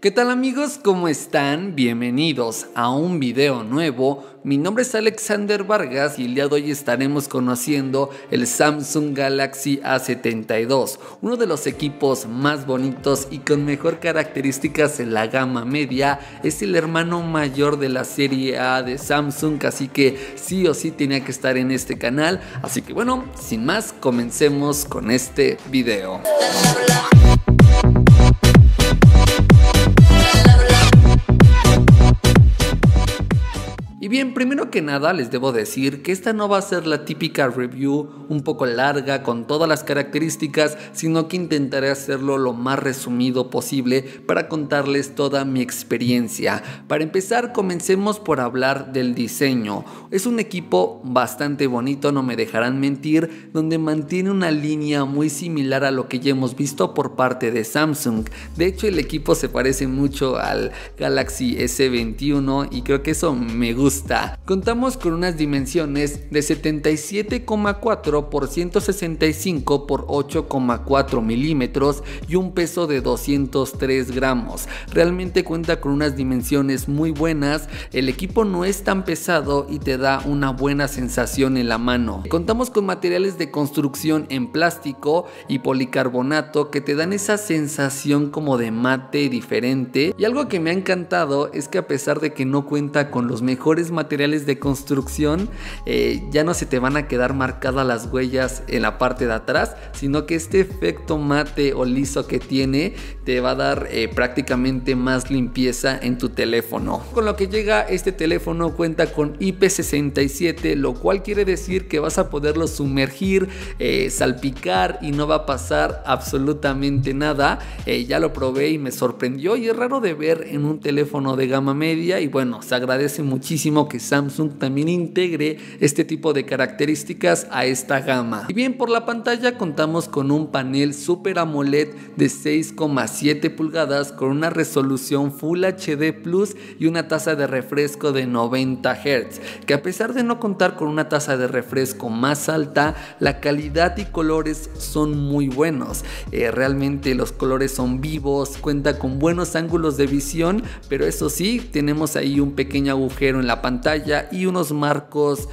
¿Qué tal amigos? ¿Cómo están? Bienvenidos a un video nuevo. Mi nombre es Alexander Vargas y el día de hoy estaremos conociendo el Samsung Galaxy A72, uno de los equipos más bonitos y con mejor características en la gama media. Es el hermano mayor de la serie A de Samsung, así que sí o sí tenía que estar en este canal. Así que bueno, sin más, comencemos con este video. Bien, primero que nada les debo decir que esta no va a ser la típica review un poco larga con todas las características, sino que intentaré hacerlo lo más resumido posible para contarles toda mi experiencia. Para empezar, comencemos por hablar del diseño. Es un equipo bastante bonito, no me dejarán mentir, donde mantiene una línea muy similar a lo que ya hemos visto por parte de Samsung. De hecho, el equipo se parece mucho al Galaxy S21 y creo que eso me gusta. Contamos con unas dimensiones de 77,4 por 165 por 8,4 milímetros y un peso de 203 gramos. Realmente cuenta con unas dimensiones muy buenas, el equipo no es tan pesado y te da una buena sensación en la mano. Contamos con materiales de construcción en plástico y policarbonato que te dan esa sensación como de mate diferente, y algo que me ha encantado es que a pesar de que no cuenta con los mejores materiales de construcción, ya no se te van a quedar marcadas las huellas en la parte de atrás, sino que este efecto mate o liso que tiene te va a dar prácticamente más limpieza en tu teléfono. Con lo que llega este teléfono, cuenta con IP67, lo cual quiere decir que vas a poderlo sumergir, salpicar y no va a pasar absolutamente nada. Ya lo probé y me sorprendió, y es raro de ver en un teléfono de gama media, y bueno, se agradece muchísimo que Samsung también integre este tipo de características a esta gama. Y bien, por la pantalla contamos con un panel Super AMOLED de 6,7 pulgadas con una resolución Full HD Plus y una tasa de refresco de 90 Hz, que a pesar de no contar con una tasa de refresco más alta, la calidad y colores son muy buenos. Realmente los colores son vivos, cuenta con buenos ángulos de visión, pero eso sí, tenemos ahí un pequeño agujero en la pantalla y unos marcos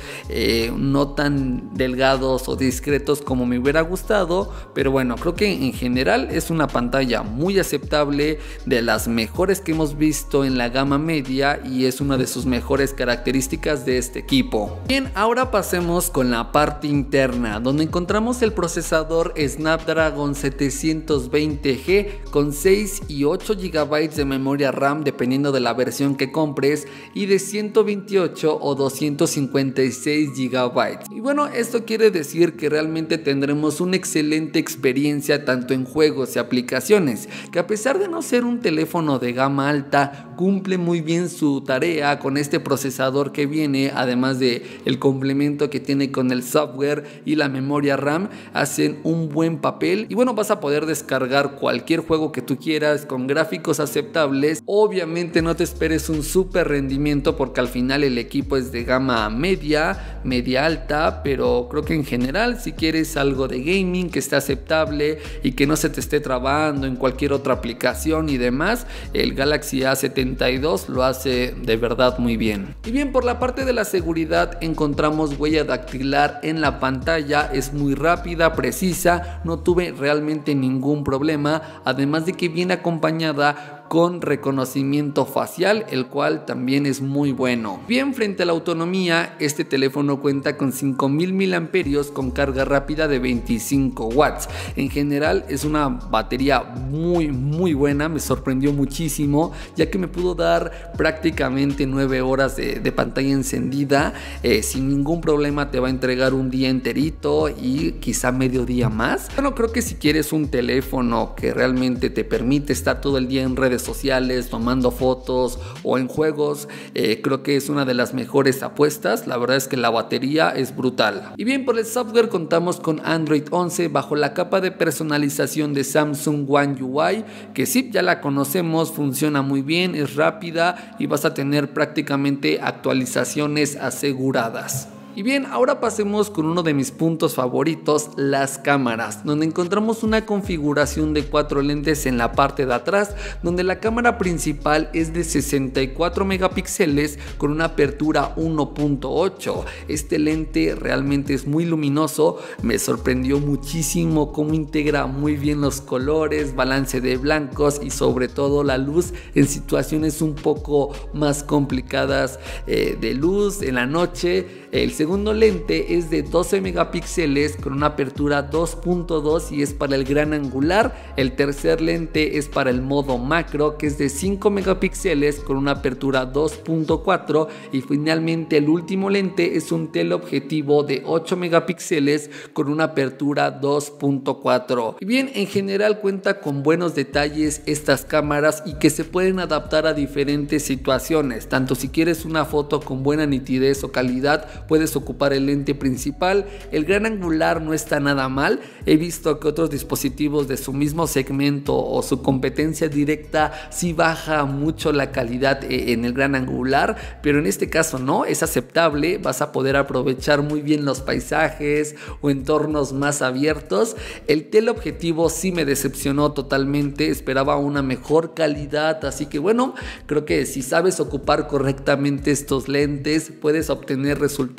no tan delgados o discretos como me hubiera gustado, pero bueno, creo que en general es una pantalla muy aceptable, de las mejores que hemos visto en la gama media, y es una de sus mejores características de este equipo. Bien, ahora pasemos con la parte interna, donde encontramos el procesador Snapdragon 720G con 6 y 8 GB de memoria RAM dependiendo de la versión que compres, y de 128 o 256 GB. Y bueno, esto quiere decir que realmente tendremos una excelente experiencia tanto en juegos y aplicaciones, que a pesar de no ser un teléfono de gama alta, cumple muy bien su tarea con este procesador que viene, además de el complemento que tiene con el software y la memoria RAM, hacen un buen papel. Y bueno, vas a poder descargar cualquier juego que tú quieras con gráficos aceptables. Obviamente no te esperes un súper rendimiento, porque al final el equipo es de gama media, media alta, pero creo que en general si quieres algo de gaming que esté aceptable y que no se te esté trabando en cualquier otra aplicación y demás, el Galaxy A72 lo hace de verdad muy bien. Y bien, por la parte de la seguridad encontramos huella dactilar en la pantalla, es muy rápida, precisa, no tuve realmente ningún problema, además de que viene acompañada con reconocimiento facial, el cual también es muy bueno. Bien, frente a la autonomía, este teléfono cuenta con 5000 mAh con carga rápida de 25 watts. En general es una batería muy buena, me sorprendió muchísimo, ya que me pudo dar prácticamente 9 horas de pantalla encendida. Sin ningún problema te va a entregar un día enterito y quizá medio día más. Bueno, creo que si quieres un teléfono que realmente te permite estar todo el día en redes sociales, tomando fotos o en juegos, creo que es una de las mejores apuestas. La verdad es que la batería es brutal. Y bien, por el software contamos con Android 11 bajo la capa de personalización de Samsung One UI, que sí, ya la conocemos, funciona muy bien, es rápida y vas a tener prácticamente actualizaciones aseguradas. Y bien, ahora pasemos con uno de mis puntos favoritos, las cámaras, donde encontramos una configuración de 4 lentes en la parte de atrás, donde la cámara principal es de 64 megapíxeles con una apertura 1.8. Este lente realmente es muy luminoso, me sorprendió muchísimo cómo integra muy bien los colores, balance de blancos y sobre todo la luz en situaciones un poco más complicadas de luz en la noche. El segundo lente es de 12 megapíxeles con una apertura 2.2 y es para el gran angular. El tercer lente es para el modo macro, que es de 5 megapíxeles con una apertura 2.4, y finalmente el último lente es un teleobjetivo de 8 megapíxeles con una apertura 2.4. Y bien, en general cuenta con buenos detalles estas cámaras y que se pueden adaptar a diferentes situaciones, tanto si quieres una foto con buena nitidez o calidad puedes ocupar el lente principal. El gran angular no está nada mal, he visto que otros dispositivos de su mismo segmento o su competencia directa sí baja mucho la calidad en el gran angular, pero en este caso no, es aceptable, vas a poder aprovechar muy bien los paisajes o entornos más abiertos. El teleobjetivo sí me decepcionó totalmente, esperaba una mejor calidad, así que bueno, creo que si sabes ocupar correctamente estos lentes puedes obtener resultados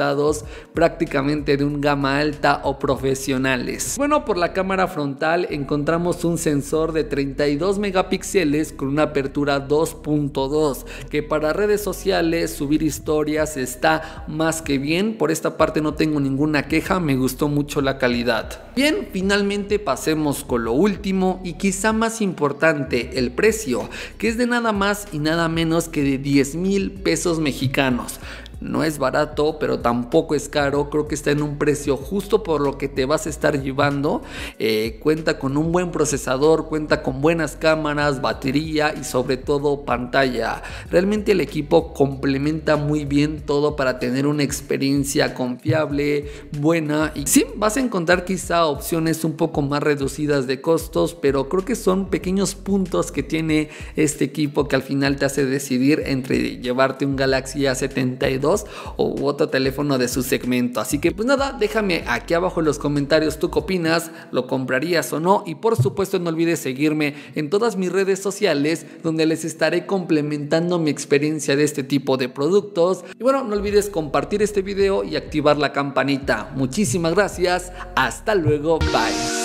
prácticamente de un gama alta o profesionales. Bueno, por la cámara frontal encontramos un sensor de 32 megapíxeles con una apertura 2.2, que para redes sociales, subir historias, está más que bien. Por esta parte no tengo ninguna queja, me gustó mucho la calidad. Bien, finalmente pasemos con lo último y quizá más importante, el precio, que es de nada más y nada menos que de 10,000 pesos mexicanos. No es barato, pero tampoco es caro, creo que está en un precio justo por lo que te vas a estar llevando. Cuenta con un buen procesador, cuenta con buenas cámaras, batería y sobre todo pantalla. Realmente el equipo complementa muy bien todo para tener una experiencia confiable, buena, y sí, vas a encontrar quizá opciones un poco más reducidas de costos, pero creo que son pequeños puntos que tiene este equipo que al final te hace decidir entre llevarte un Galaxy A72 o otro teléfono de su segmento. Así que pues nada, déjame aquí abajo en los comentarios tú qué opinas, lo comprarías o no, y por supuesto no olvides seguirme en todas mis redes sociales donde les estaré complementando mi experiencia de este tipo de productos. Y bueno, no olvides compartir este video y activar la campanita. Muchísimas gracias, hasta luego, bye.